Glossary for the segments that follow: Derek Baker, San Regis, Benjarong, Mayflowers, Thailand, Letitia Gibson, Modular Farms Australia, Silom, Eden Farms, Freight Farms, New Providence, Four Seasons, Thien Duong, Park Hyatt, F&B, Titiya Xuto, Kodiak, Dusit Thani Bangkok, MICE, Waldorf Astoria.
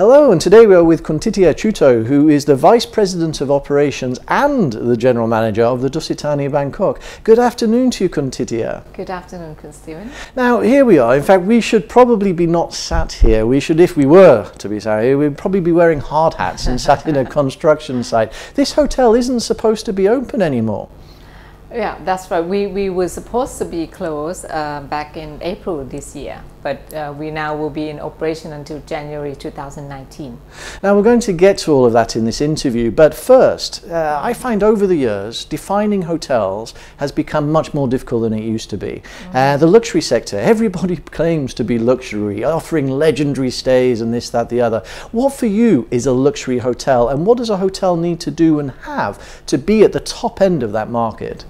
Hello, and today we are with Titiya Xuto, who is the Vice President of Operations and the General Manager of the Dusit Thani Bangkok. Good afternoon to you, Titiya. Good afternoon, Stephen. Now, here we are. In fact, we should probably be not sat here. We should, if we were to be sat here, we'd probably be wearing hard hats and sat in a construction site. This hotel isn't supposed to be open anymore. Yeah, that's right. We were supposed to be closed back in April this year, but we now will be in operation until January 2019. Now, we're going to get to all of that in this interview, but first, I find over the years, defining hotels has become much more difficult than it used to be. The luxury sector, everybody claims to be luxury, offering legendary stays and this, that, the other. What for you is a luxury hotel, and what does a hotel need to do and have to be at the top end of that market?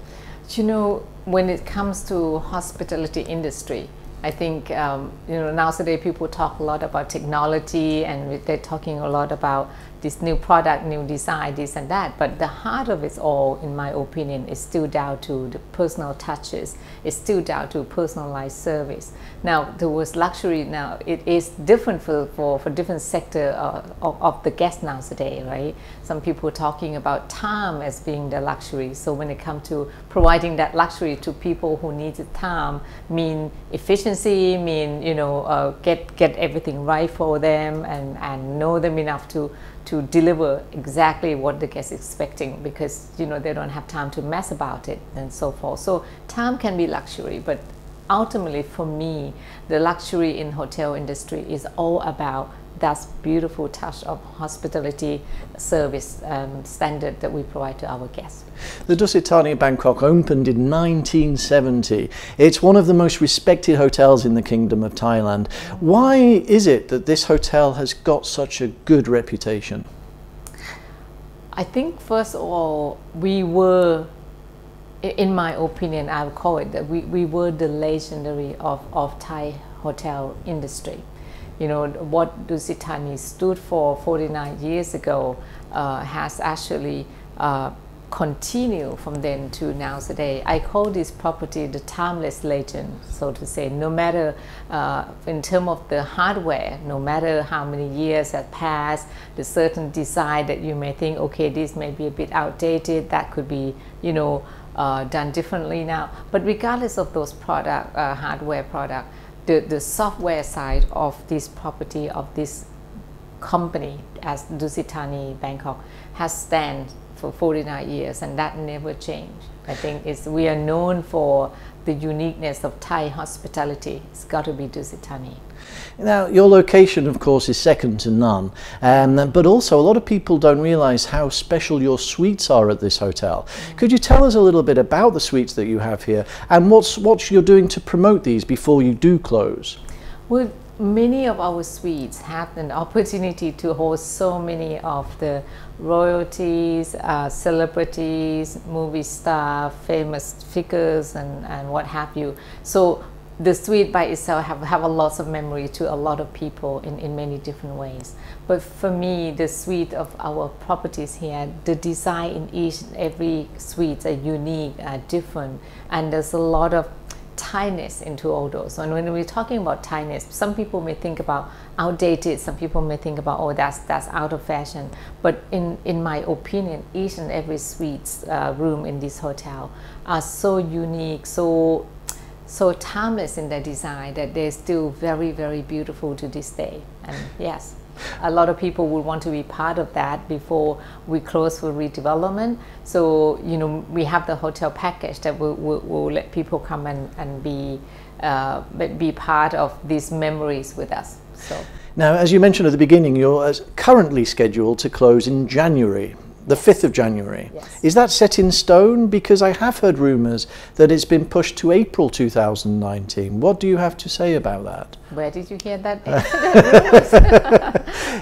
You know, when it comes to hospitality industry, I think you know, nowadays people talk a lot about technology, and they're talking a lot about this new product, new design, this and that. But the heart of it all, in my opinion, is still down to the personal touches. It's still down to personalized service. Now, towards luxury, now it is different for different sector of the guests nowadays, right? Some people are talking about time as being the luxury. So when it comes to providing that luxury to people who need time, mean efficiency, mean, you know, get everything right for them, and know them enough to deliver exactly what the guest is expecting, because, you know, they don't have time to mess about it and so forth. So time can be luxury, but ultimately for me, the luxury in hotel industry is all about that beautiful touch of hospitality service standard that we provide to our guests. The Dusit Thani Bangkok opened in 1970. It's one of the most respected hotels in the Kingdom of Thailand. Why is it that this hotel has got such a good reputation? I think, first of all, we were, in my opinion, I would call it that we were the legendary of Thai hotel industry. You know, what Dusit Thani stood for 49 years ago has actually continued from then to now today. I call this property the timeless legend, so to say. No matter in terms of the hardware, no matter how many years have passed, the certain design that you may think, okay, this may be a bit outdated, that could be, you know, done differently now. But regardless of those product, hardware product, the software side of this property, of this company as Dusit Thani Bangkok, has stand for 49 years, and that never changed. I think it's, we are known for the uniqueness of Thai hospitality. It's got to be Dusit Thani. Now, your location, of course, is second to none, but also a lot of people don't realize how special your suites are at this hotel. Could you tell us a little bit about the suites that you have here, and what you're doing to promote these before you do close? Well, many of our suites have an opportunity to host so many of the royalties, celebrities, movie stars, famous figures, and what have you. So the suite by itself have a lot of memory to a lot of people in many different ways. But for me, the suite of our properties here, the design in each and every suite are unique, are different, and there's a lot of Thai-ness into all those. And when we're talking about Thai-ness, some people may think about outdated, some people may think about, oh, that's out of fashion. But in my opinion, each and every suite's room in this hotel are so unique, so timeless in their design, that they're still very, very beautiful to this day. And yes, a lot of people would want to be part of that before we close for redevelopment. So, you know, we have the hotel package that will let people come and be part of these memories with us. So now, as you mentioned at the beginning, you're currently scheduled to close in January. The 5th of January. Yes. Is that set in stone? Because I have heard rumours that it's been pushed to April 2019. What do you have to say about that? Where did you hear that?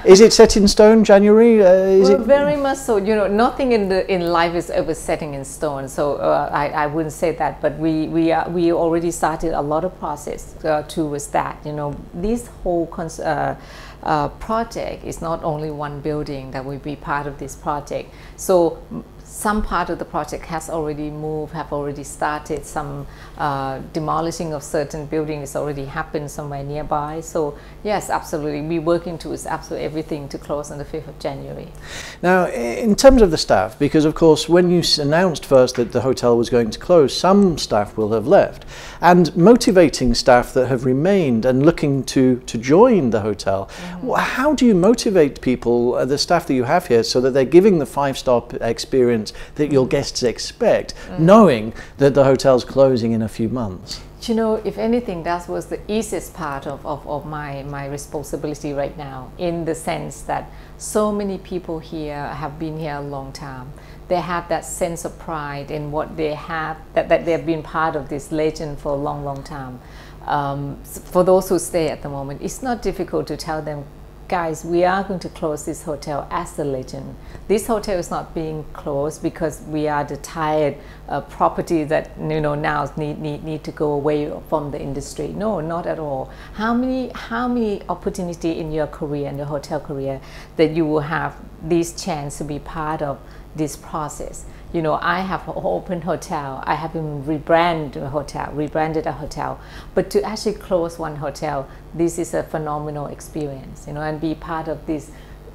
Is it set in stone, January? Is well, it very much so. You know, nothing in life is ever setting in stone. So I wouldn't say that, but we already started a lot of process towards that. You know, this whole project is not only one building that will be part of this project. So some part of the project has already moved, have already started, some demolishing of certain buildings already happened somewhere nearby. So yes, absolutely, we're working towards absolutely everything to close on the 5th of January. Now, in terms of the staff, because of course when you announced first that the hotel was going to close, some staff will have left, and motivating staff that have remained and looking to join the hotel, how do you motivate people, the staff that you have here, so that they're giving the five-star experience that your guests expect, knowing that the hotel's closing in a few months? You know, if anything, that was the easiest part of my responsibility right now, in the sense that so many people here have been here a long time. They have that sense of pride in what they have, that they've been part of this legend for a long, long time. For those who stay at the moment, it's not difficult to tell them, guys, we are going to close this hotel as the legend. This hotel is not being closed because we are the tired property that, you know, now need to go away from the industry. No, not at all. How many opportunity in your career, in your hotel career, that you will have this chance to be part of this process? You know, I have opened hotel, I have been rebranded a hotel, but to actually close one hotel, this is a phenomenal experience, you know, and be part of this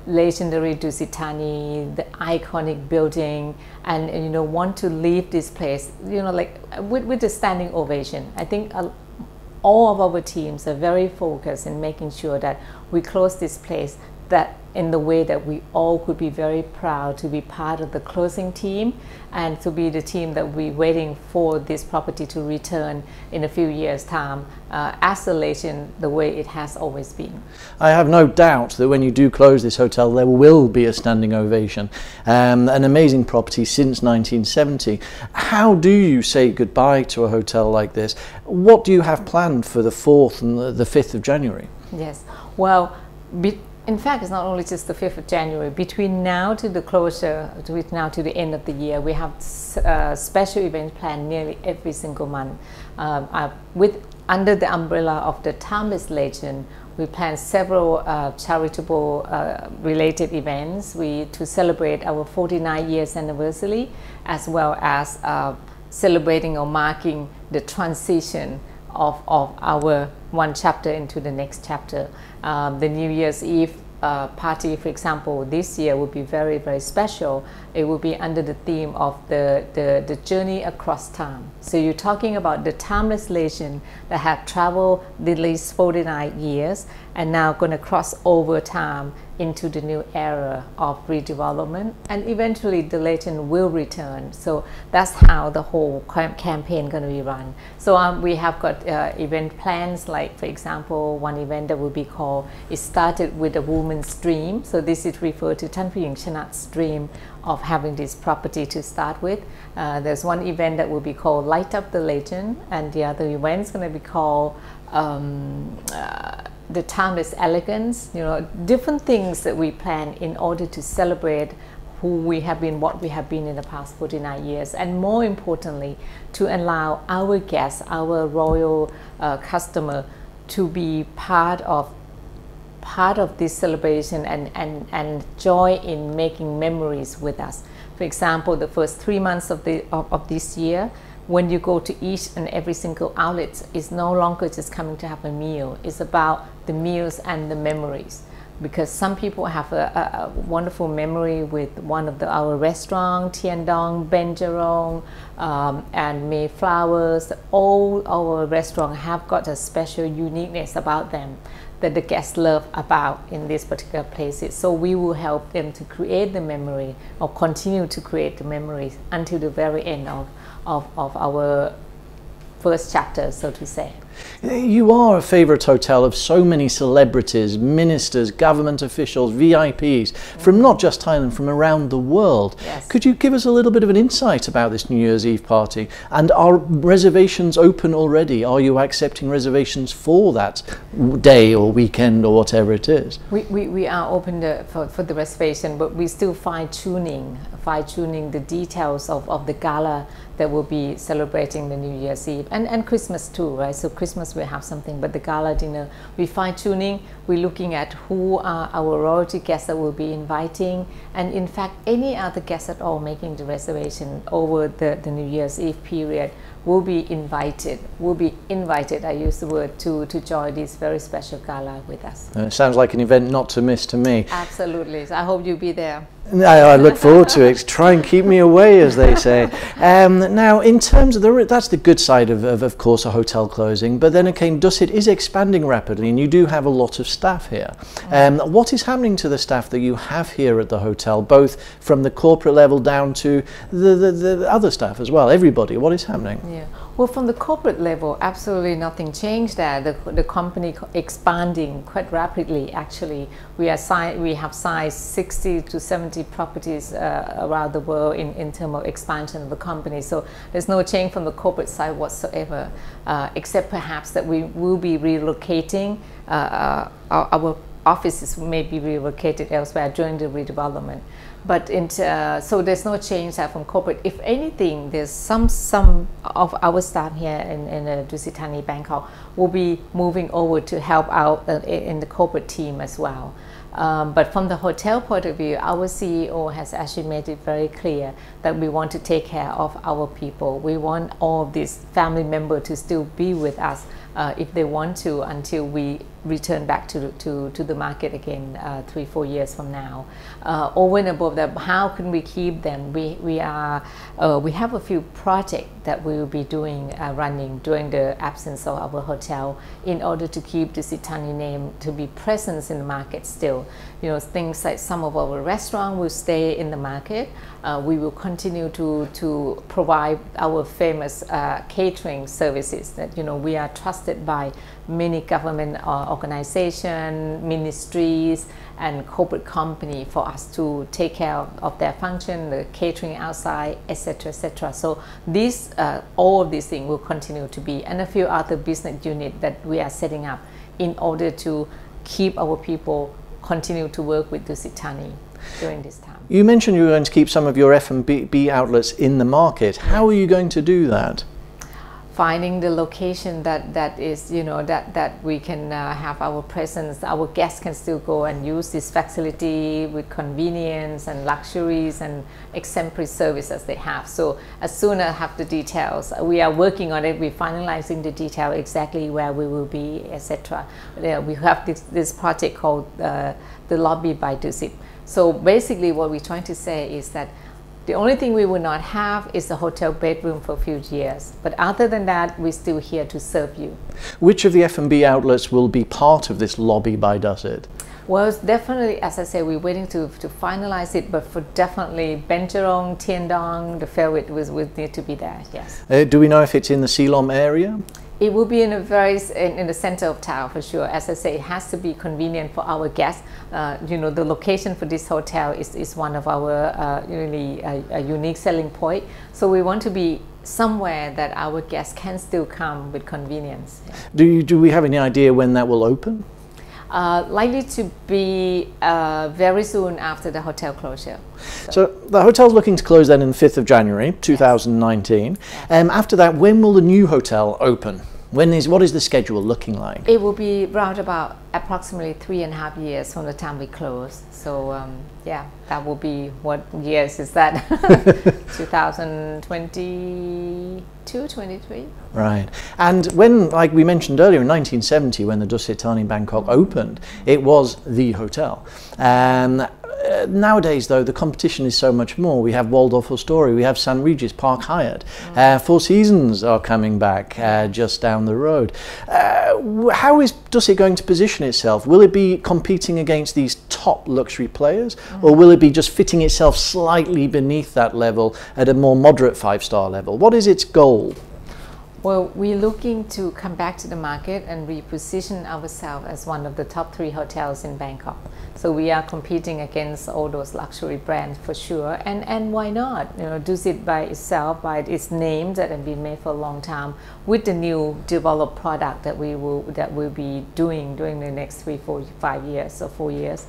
legendary Dusit Thani, the iconic building, and you know, want to leave this place, you know, like with a standing ovation. I think all of our teams are very focused in making sure that we close this place that in the way that we all could be very proud to be part of the closing team, and to be the team that we're waiting for this property to return in a few years' time as the legend, the way it has always been. I have no doubt that when you do close this hotel, there will be a standing ovation. An amazing property since 1970. How do you say goodbye to a hotel like this? What do you have planned for the 4th and the 5th of January? Yes, well, in fact, it's not only just the 5th of January. Between now to the closure, now to the end of the year, we have special events planned nearly every single month. Under the umbrella of the timeless legend, we plan several charitable related events to celebrate our 49 years anniversary, as well as celebrating or marking the transition of our one chapter into the next chapter. The New Year's Eve party, for example, this year will be very, very special. It will be under the theme of the journey across time. So you're talking about the timeless legend that have traveled the least 49 years and now going to cross over time into the new era of redevelopment, and eventually the legend will return. So that's how the whole campaign going to be run. So we have got event plans, like for example, one event that will be called, it started with a woman's dream. So this is referred to Tan Puying Chanat's dream of having this property to start with. There's one event that will be called Light Up the Legend, and the other event's going to be called the timeless elegance. You know, different things that we plan in order to celebrate who we have been, what we have been in the past 49 years, and more importantly, to allow our guests, our royal customer, to be part of this celebration and joy in making memories with us. For example, the first 3 months of this year, when you go to each and every single outlet, it's no longer just coming to have a meal. It's about the meals and the memories, because some people have a wonderful memory with one of our restaurants, Thien Duong, Benjarong, and Mayflowers. All our restaurants have got a special uniqueness about them that the guests love about in these particular places. So we will help them to create the memory, or continue to create the memories until the very end of our first chapter, so to say. You are a favourite hotel of so many celebrities, ministers, government officials, VIPs, from not just Thailand, from around the world. Yes. Could you give us a little bit of an insight about this New Year's Eve party? And are reservations open already? Are you accepting reservations for that day or weekend or whatever it is? We are open for the reservation, but we're still fine-tuning the details of the gala that will be celebrating the New Year's Eve and Christmas too, right? So Christmas we have something, but the gala dinner, we fine tuning, we're looking at who are our royalty guests that we'll be inviting, and in fact any other guests at all making the reservation over the New Year's Eve period will be invited, I use the word, to join this very special gala with us. It sounds like an event not to miss to me. Absolutely, so I hope you'll be there. I look forward to it. Try and keep me away, as they say. Now, in terms of that's the good side of course, a hotel closing, but then again, Dusit is expanding rapidly and you do have a lot of staff here. What is happening to the staff that you have here at the hotel, both from the corporate level down to the other staff as well, everybody? What is happening? Yeah. Well, from the corporate level, absolutely nothing changed there. The company expanding quite rapidly, actually. We have sized 60 to 70 properties around the world in terms of expansion of the company. So there's no change from the corporate side whatsoever, except perhaps that we will be relocating our offices may be relocated elsewhere during the redevelopment. But so there's no change there from corporate. If anything, there's some of our staff here in Dusit Thani Bangkok will be moving over to help out in the corporate team as well. But from the hotel point of view, our CEO has actually made it very clear that we want to take care of our people. We want all of these family members to still be with us if they want to, until we return back to the market again 3-4 years from now. Over and above that, how can we keep them? We have a few projects that we will be doing running during the absence of our hotel in order to keep the Dusit Thani name to be present in the market still. You know, things like some of our restaurants will stay in the market. We will continue to provide our famous catering services that, you know, we are trusted by many government organizations, ministries, and corporate company for us to take care of their function, the catering outside, etc., etc. So these, all of these things will continue to be, and a few other business units that we are setting up in order to keep our people continue to work with Dusit Thani during this time. You mentioned you were going to keep some of your F&B outlets in the market. How are you going to do that? Finding the location that is, you know, that we can have our presence, our guests can still go and use this facility with convenience and luxuries and exemplary services they have. So as soon as I have the details, we are working on it, we're finalizing the detail exactly where we will be, etc. We have this project called the Lobby by Dusit. So basically what we're trying to say is that the only thing we will not have is the hotel bedroom for a few years. But other than that, we're still here to serve you. Which of the F&B outlets will be part of this Lobby by Dusit? Well, definitely, as I say, we're waiting to finalize it, but for definitely Benjarong, Thien Duong, the Fairwood will need to be there, yes. Do we know if it's in the Silom area? It will be in the center of town for sure. As I say, it has to be convenient for our guests. You know, the location for this hotel is one of our really a unique selling point. So we want to be somewhere that our guests can still come with convenience. Do we have any idea when that will open? Likely to be very soon after the hotel closure. So the hotel's looking to close then on the 5th of January 2019. Yes. After that, when will the new hotel open? What is the schedule looking like? It will be round about approximately 3.5 years from the time we close. So yeah, that will be, what years is that? 2022, 23. Right. And when, like we mentioned earlier, in 1970, when the Dusit Thani Bangkok opened, it was the hotel. Nowadays, though, the competition is so much more. We have Waldorf Astoria, we have San Regis, Park Hyatt. Four Seasons are coming back just down the road. How is Dusit going to position itself? Will it be competing against these top luxury players, or will it be just fitting itself slightly beneath that level at a more moderate 5-star level? What is its goal? Well, we're looking to come back to the market and reposition ourselves as one of the top 3 hotels in Bangkok. So we are competing against all those luxury brands for sure. And why not? You know, Dusit by itself, by its name that has been made for a long time, with the new developed product that we will be doing during the next 3, 4, 5 years or 4 years.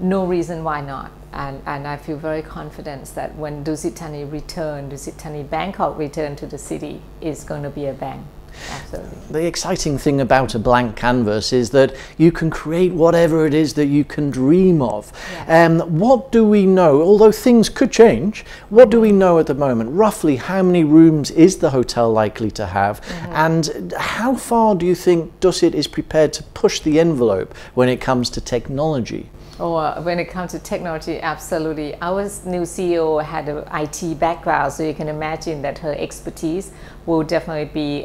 no reason why not. And I feel very confident that when Dusit Thani Bangkok return to the city is going to be a bang. Absolutely. The exciting thing about a blank canvas is that you can create whatever it is that you can dream of. And what do we know, although things could change, what do we know at the moment? Roughly how many rooms is the hotel likely to have? And how far do you think Dusit is prepared to push the envelope when it comes to technology? When it comes to technology, absolutely. Our new CEO had an IT background, so you can imagine that her expertise will definitely be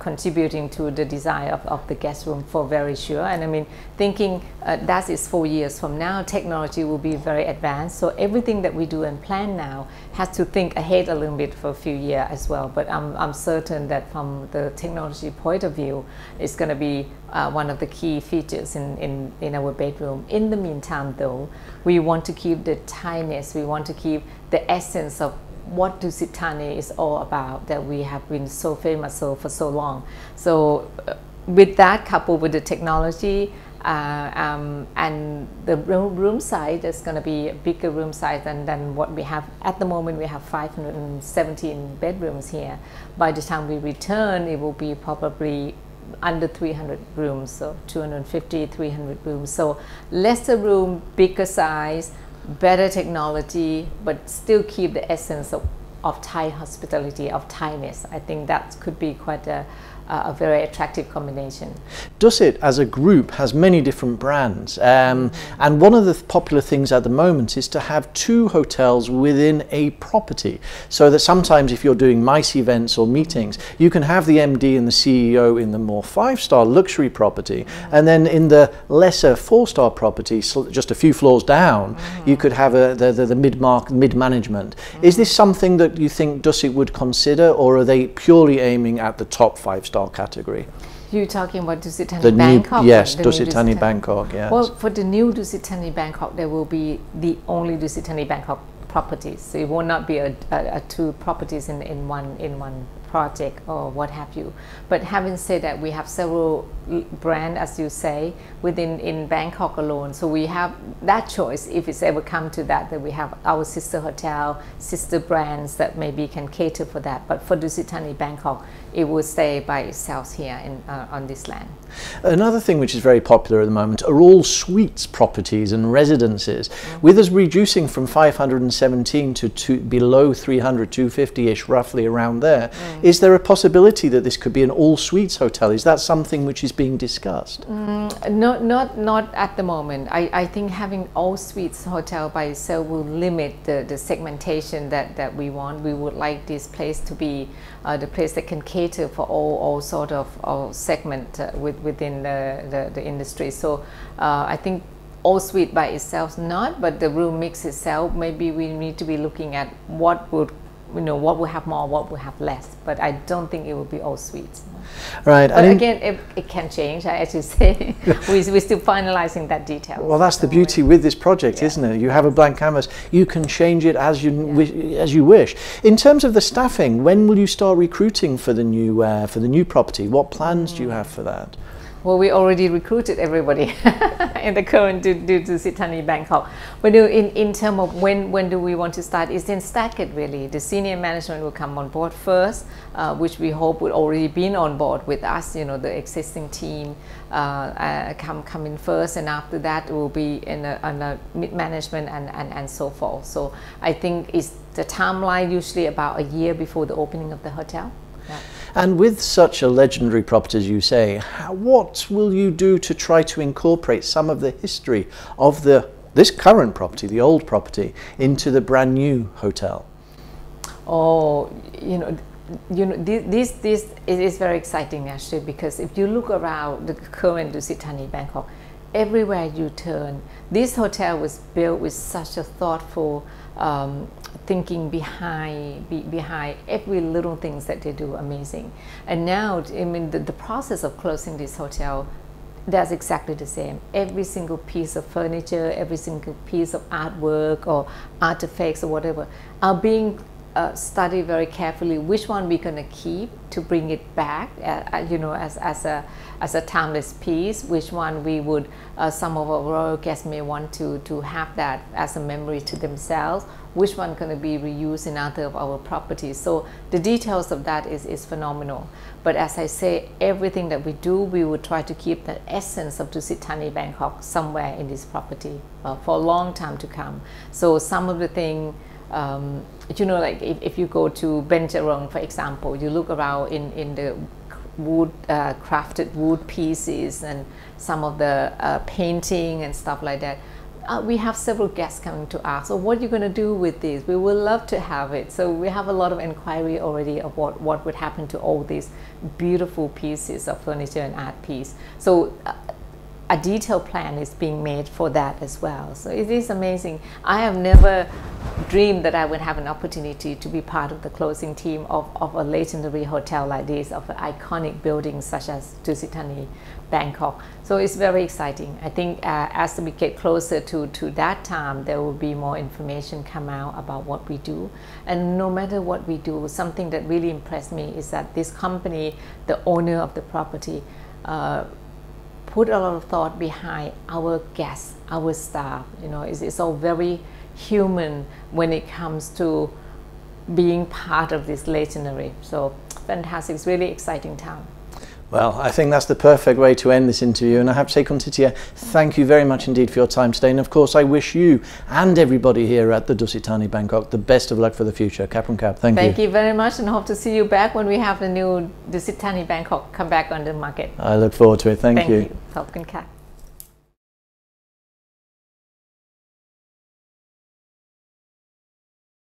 contributing to the design of the guest room for very sure. And I mean, thinking that is 4 years from now, technology will be very advanced. So everything that we do and plan now has to think ahead a little bit for a few years as well. But I'm certain that from the technology point of view, it's going to be one of the key features in our bedroom. In the meantime, though, we want to keep the timeless, we want to keep the essence of what Dusit Thani is all about, that we have been so famous for so long. So with that, coupled with the technology and the room size, there's going to be a bigger room size than what we have at the moment. We have 517 bedrooms here. By the time we return, it will be probably under 300 rooms, so 250, 300 rooms. So lesser room, bigger size, better technology, but still keep the essence of Thai hospitality, of Thainess. I think that could be quite a very attractive combination. Dusit as a group has many different brands, and one of the popular things at the moment is to have two hotels within a property, so that sometimes if you're doing MICE events or meetings, you can have the MD and the CEO in the more five-star luxury property, and then in the lesser four-star property, so just a few floors down, you could have the mid-management. Is this something that you think Dusit would consider, or are they purely aiming at the top five-star category? You're talking about Dusit Thani Bangkok? Yes, Dusit Thani Bangkok, yes. Well, for the new Dusit Thani Bangkok, there will be the only Dusit Thani Bangkok properties. So it will not be a two properties in one project or what have you. But having said that, we have several brands, as you say, in Bangkok alone. So we have that choice, if it's ever come to that, that we have our sister hotel, sister brands that maybe can cater for that. But for Dusit Thani Bangkok, it will stay by itself here on this land. Another thing which is very popular at the moment are all suites properties and residences. With us reducing from 517 to below 300, 250-ish, roughly around there, is there a possibility that this could be an all-suites hotel? Is that something which is being discussed? Not at the moment. I think having all-suites hotel by itself will limit the segmentation that we want. We would like this place to be the place that can cater for all sort of segment within the industry. So I think all-suite by itself not, but the room mix itself, maybe we need to be looking at what would, you know, what will have more, what will have less, but I don't think it will be all suites. Right. But again, it can change, as you say. We're still finalizing that detail. Well, that's the beauty with this project, isn't it? You have a blank canvas, you can change it as you wish. In terms of the staffing, when will you start recruiting for the new property? What plans do you have for that? Well, we already recruited everybody in the current Dusit Thani Bangkok. But in terms of when do we want to start, it's in staggered really. The senior management will come on board first, which we hope would already been on board with us, you know, the existing team come in first, and after that it will be in a mid-management and so forth. So I think it's the timeline usually about a year before the opening of the hotel. And with such a legendary property, as you say, what will you do to try to incorporate some of the history of this current property, the old property, into the brand new hotel? Oh, you know, this it is very exciting actually, because if you look around the current Dusit Thani Bangkok, everywhere you turn, this hotel was built with such a thoughtful thinking behind every little things that they do. Amazing. And now, I mean, the process of closing this hotel, that's exactly the same. Every single piece of furniture, every single piece of artwork or artifacts or whatever are being study very carefully which one we're going to keep to bring it back, as a timeless piece, which one we would, some of our royal guests may want to have that as a memory to themselves, which one going to be reused in other of our properties. So the details of that is phenomenal. But as I say, everything that we do, we will try to keep the essence of Dusit Thani Bangkok somewhere in this property for a long time to come. So some of the things, like if you go to Benjarong, for example, you look around in the wood, crafted wood pieces and some of the painting and stuff like that. We have several guests coming to ask, so what are you going to do with this? We would love to have it. So we have a lot of inquiry already of what would happen to all these beautiful pieces of furniture and art piece. So a detailed plan is being made for that as well. So it is amazing. I have never dreamed that I would have an opportunity to be part of the closing team of a legendary hotel like this, of an iconic building such as Dusit Thani Bangkok. So it's very exciting. I think as we get closer to that time, there will be more information come out about what we do. And no matter what we do, something that really impressed me is that this company, the owner of the property, put a lot of thought behind our guests, our staff. It's all very human when it comes to being part of this legendary. So fantastic, it's really exciting town. Well, I think that's the perfect way to end this interview, and I have to say, Titiya, thank you very much indeed for your time today, and of course I wish you and everybody here at the Dusit Thani Bangkok the best of luck for the future. Kap. Thank you very much, and hope to see you back when we have the new Dusit Thani Bangkok come back on the market. I look forward to it. Thank you. Thank you.